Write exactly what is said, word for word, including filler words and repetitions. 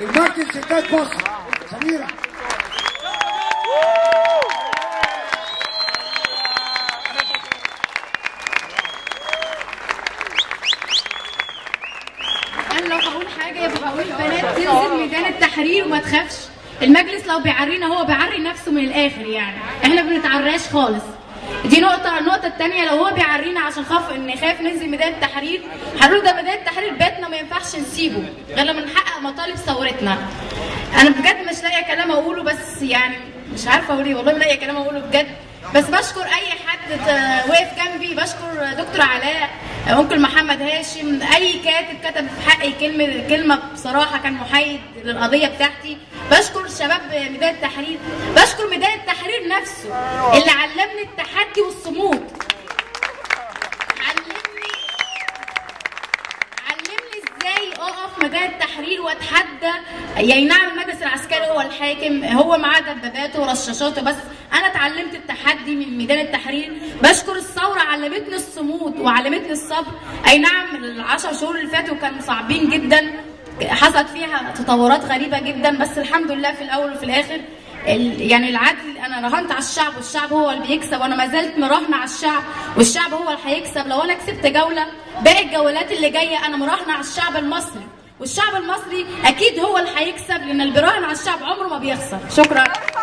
المركز ستات مصر سميرة. انا لو هقول حاجه يبقى هقول بنات تنزل ميدان التحرير وما تخافش، المجلس لو بيعرينا هو بيعري نفسه من الاخر، يعني احنا ما بنتعراش خالص. دي نقطة. النقطة التانية، لو هو بيعرينا عشان خاف ان خاف ننزل ميدان التحرير، هنقول ده ميدان التحرير بيتنا ما ينفعش نسيبه غير لما نحقق مطالب ثورتنا. أنا بجد مش لاقية كلام أقوله، بس يعني مش عارفة أقول إيه، والله ما لاقية كلام أقوله بجد. بس بشكر أي حد واقف جنبي، بشكر دكتور علاء، ممكن محمد هاشم، أي كاتب كتب في حقي كلمة كلمة بصراحة كان محايد للقضية بتاعتي. بشكر شباب ميدان التحرير، بشكر ميدان التحرير نفسه اللي علمني التحدي والصمود، علمني علمني ازاي اقف ميدان التحرير واتحدى. يعني نعم المجلس العسكري هو الحاكم، هو معاه دباباته ورشاشاته، بس انا اتعلمت التحدي من ميدان التحرير. بشكر الثوره، علمتني الصمود وعلمتني الصبر. اي نعم العشر شهور اللي فاتوا كانوا صعبين جدا، حصلت فيها تطورات غريبه جدا، بس الحمد لله في الاول وفي الاخر يعني العدل. انا رهنت على الشعب والشعب هو اللي بيكسب، وانا ما زلت مراهنه على الشعب والشعب هو اللي هيكسب. لو انا كسبت جوله، باقي الجولات اللي جايه انا مراهنه على الشعب المصري، والشعب المصري اكيد هو اللي هيكسب، لان اللي بيراهن على الشعب عمره ما بيخسر. شكرا.